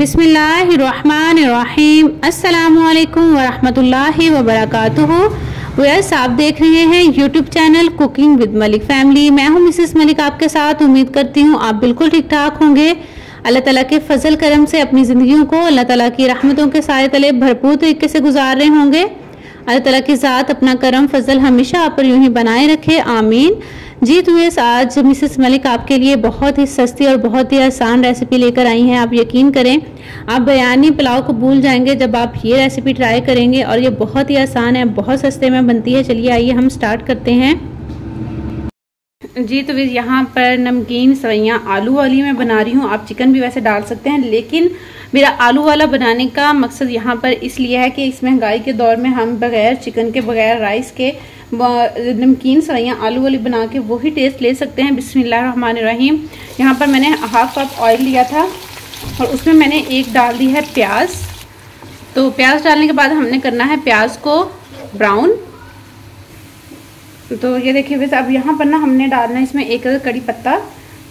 बिस्मिल्लाहिर्रहमानिर्रहीम, अस्सलामुअलैकुम वरहमतुल्लाहि वबरकातुहू। व्यूअर्स, आप देख रहे हैं YouTube channel cooking with Malik family. मैं हूं मिसेस मलिक आपके साथ। उम्मीद करती हूं आप बिल्कुल ठीक ठाक होंगे। अल्लाह ताला के फजल करम से अपनी ज़िंदगियों को अल्लाह ताला की रहमतों के साए तले भरपूर तरीके से गुजार रहे होंगे। अल्लाह ताला की ज़ात अपना करम फजल हमेशा आप पर यूं ही बनाए रखे, आमीन। जी तो यस, आज मिसेस मलिक आपके लिए बहुत ही सस्ती और बहुत ही आसान रेसिपी लेकर आई हैं। आप यकीन करें, आप बयानी पुलाव को भूल जाएंगे जब आप ये रेसिपी ट्राई करेंगे। और ये बहुत ही आसान है, बहुत सस्ते में बनती है। चलिए आइए हम स्टार्ट करते हैं। जी तो यस, यहाँ पर नमकीन सवैयाँ आलू वाली मैं बना रही हूँ। आप चिकन भी वैसे डाल सकते हैं, लेकिन मेरा आलू वाला बनाने का मकसद यहाँ पर इसलिए है कि इस महंगाई के दौर में हम बगैर चिकन के, बगैर राइस के नमकीन सवैयाँ आलू वाली बना के वही टेस्ट ले सकते हैं। बिस्मिल्लाहिर्रहमानिर्रहीम। यहाँ पर मैंने हाफ कप ऑयल लिया था और उसमें मैंने एक डाल दी है प्याज। तो प्याज डालने के बाद हमने करना है प्याज को ब्राउन। तो ये देखिए वैसे, अब यहाँ पर ना हमने डालना है इसमें एक कड़ी पत्ता,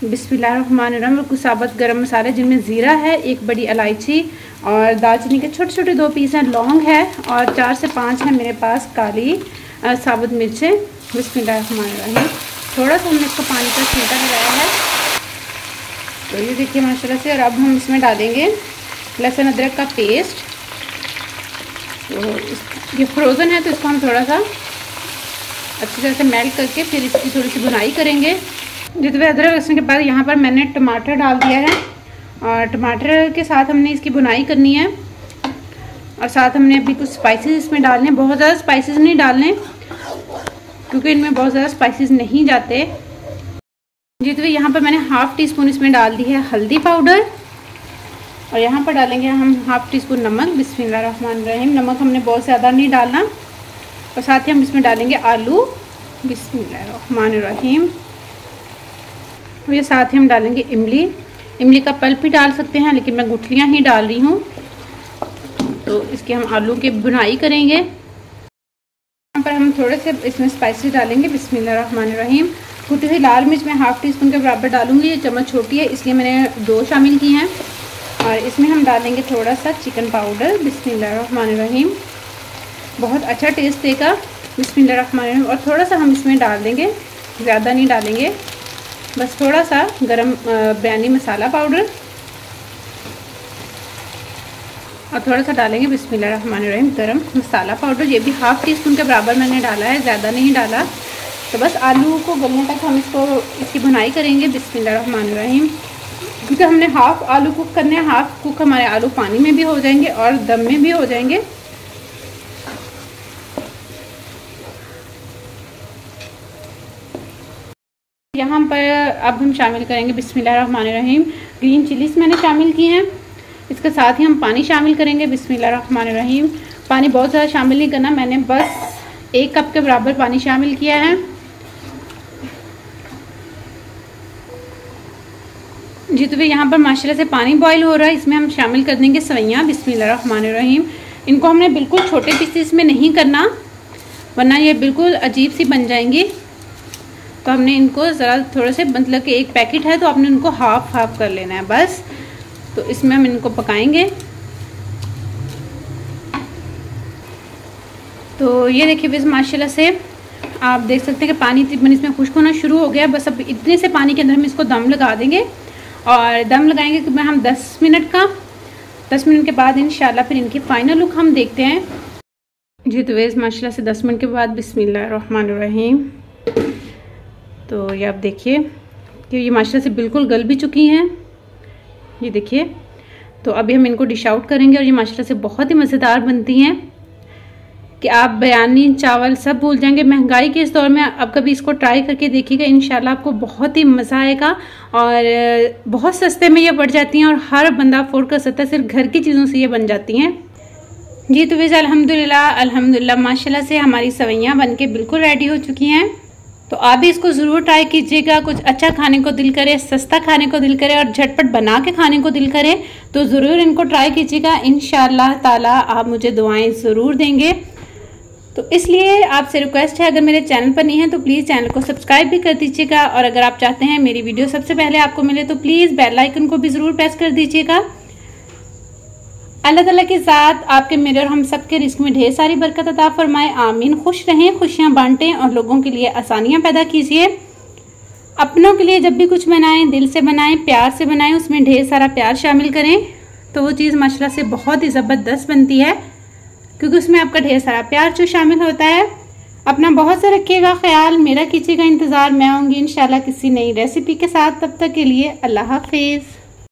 बिस्मिल्लाहिर्रहमानिर्रहीम, कुछ साबुत गरम मसाले जिनमें ज़ीरा है, एक बड़ी इलायची और दालचीनी के छोटे छोटे 2 पीस हैं, लौंग है और 4 से 5 हैं मेरे पास काली साबुत मिर्चें। बिस्मिल्लाहिर्रहमानिर्रहीम। थोड़ा सा हमने इसको पानी का छींटा लगाया है। तो ये देखिए माशाल्लाह से। और अब हम इसमें डालेंगे लहसुन अदरक का पेस्ट। तो ये फ्रोज़न है तो इसको हम थोड़ा सा अच्छी तरह से मेल्ट करके फिर इसकी थोड़ी सी भुनाई करेंगे। जितने अदरक लहसुन के बाद यहाँ पर मैंने टमाटर डाल दिया है और टमाटर के साथ हमने इसकी भुनाई करनी है। और साथ हमने अभी कुछ स्पाइसेस इसमें डालने, बहुत ज़्यादा स्पाइसेस नहीं डालने क्योंकि इनमें बहुत ज़्यादा स्पाइसेस नहीं जाते। जितने यहाँ पर मैंने हाफ़ टी स्पून इसमें डाल दी है हल्दी पाउडर और यहाँ पर डालेंगे हम हाफ़ टी स्पून नमक। बिस्मिल्लाहिर्रहमानिर्रहीम। नमक हमने बहुत ज़्यादा नहीं डालना। और साथ ही हम इसमें डालेंगे आलू। बिस्मिल्लाहिर्रहमानिर्रहीम। और ये साथ ही हम डालेंगे इमली। इमली का पल्प भी डाल सकते हैं, लेकिन मैं गुठलियाँ ही डाल रही हूँ। तो इसके हम आलू की भुनाई करेंगे। यहाँ पर हम थोड़े से इसमें स्पाइसेस डालेंगे। बिस्मिल्लाहिर्रहमानिर्रहीम। कुटी हुई लाल मिर्च मैं हाफ़ टी स्पून के बराबर डालूंगी। ये चम्मच छोटी है इसलिए मैंने 2 शामिल की हैं। और इसमें हम डालेंगे थोड़ा सा चिकन पाउडर। बिस्मिल्लाहिर्रहमानिर्रहीम। बहुत अच्छा टेस्ट देगा। बिस्मिल्लाहिर्रहमानिर्रहीम। और थोड़ा सा हम इसमें डाल देंगे, ज़्यादा नहीं डालेंगे, बस थोड़ा सा गरम बिरयानी मसाला पाउडर और थोड़ा सा डालेंगे बिस्मिल्लाहिर्रहमानिर्रहीम गरम मसाला पाउडर। ये भी हाफ़ टी स्पून के बराबर मैंने डाला है, ज़्यादा नहीं डाला। तो बस आलू को गलने तक हम इसकी भुनाई करेंगे। बिस्मिल्लाहिर्रहमानिर्रहीम। क्योंकि हमने हाफ़ आलू कुक करने हैं, हाफ़ कुक हमारे आलू पानी में भी हो जाएंगे और दम में भी हो जाएंगे। यहाँ पर अब हम शामिल करेंगे बिस्मिल्लाहिर्रहमानिर्रहीम ग्रीन चिलीज़ मैंने शामिल की हैं। इसके साथ ही हम पानी शामिल करेंगे। बिस्मिल्लाहिर्रहमानिर्रहीम। पानी बहुत ज़्यादा शामिल नहीं करना, मैंने बस 1 कप के बराबर पानी शामिल किया है। जी तो यहाँ पर माशाल्लाह से पानी बॉईल हो रहा है। इसमें हम शामिल कर देंगे सवैयाँ। बिस्मिल्लाहिर्रहमानिर्रहीम। इनको हमने बिल्कुल छोटे पीसेस में नहीं करना, वरना ये बिल्कुल अजीब सी बन जाएंगी। तो हमने इनको ज़रा थोड़े से, मतलब कि 1 पैकेट है तो आपने इनको हाफ हाफ कर लेना है बस। तो इसमें हम इनको पकाएंगे। तो ये देखिए बस माशाल्लाह से, आप देख सकते हैं कि पानी तकरीबन इसमें खुश्क होना शुरू हो गया। बस अब इतने से पानी के अंदर हम इसको दम लगा देंगे। और दम लगाएंगे कि हम 10 मिनट का। 10 मिनट के बाद इंशाल्लाह फिर इनकी फ़ाइनल लुक हम देखते हैं। जी तो वैसे माशाल्लाह से 10 मिनट के बाद बिस्मिल्लाहिर्रहमानिर्रहीम। तो ये आप देखिए कि ये माशाल्लाह से बिल्कुल गल भी चुकी हैं, ये देखिए। तो अभी हम इनको डिश आउट करेंगे और ये माशाल्लाह से बहुत ही मज़ेदार बनती हैं कि आप बयानी चावल सब भूल जाएंगे। महंगाई के इस दौर में आप कभी इसको ट्राई करके देखिएगा, इंशाल्लाह आपको बहुत ही मज़ा आएगा। और बहुत सस्ते में ये बढ़ जाती हैं और हर बंदा अफोर्ड कर सकता है, सिर्फ घर की चीज़ों से ये बन जाती हैं। जी तो वैसे अल्हम्दुलिल्लाह माशाल्लाह से हमारी सवैयाँ बन के बिल्कुल रेडी हो चुकी हैं। तो आप भी इसको ज़रूर ट्राई कीजिएगा। कुछ अच्छा खाने को दिल करे, सस्ता खाने को दिल करे और झटपट बना के खाने को दिल करे तो ज़रूर इनको ट्राई कीजिएगा। इंशाअल्लाह ताला आप मुझे दुआएं ज़रूर देंगे। तो इसलिए आपसे रिक्वेस्ट है, अगर मेरे चैनल पर नहीं है तो प्लीज़ चैनल को सब्सक्राइब भी कर दीजिएगा। और अगर आप चाहते हैं मेरी वीडियो सबसे पहले आपको मिले तो प्लीज़ बेल आइकन को भी ज़रूर प्रेस कर दीजिएगा। अल्लाह ताला के साथ आपके मिरर हम सबके रिस्क में ढेर सारी बरकत अता फरमाए, आमीन। खुश रहें, खुशियां बांटें और लोगों के लिए आसानियां पैदा कीजिए। अपनों के लिए जब भी कुछ बनाएं दिल से बनाएं, प्यार से बनाएं, उसमें ढेर सारा प्यार शामिल करें तो वो चीज़ माशाल्लाह से बहुत ही ज़बरदस्त बनती है, क्योंकि उसमें आपका ढेर सारा प्यार जो शामिल होता है। अपना बहुत सा रखिएगा ख्याल, मेरा कीजिएगा इंतज़ार, मैं आऊँगी इंशाल्लाह किसी नई रेसिपी के साथ। तब तक के लिए अल्लाह हाफिज़।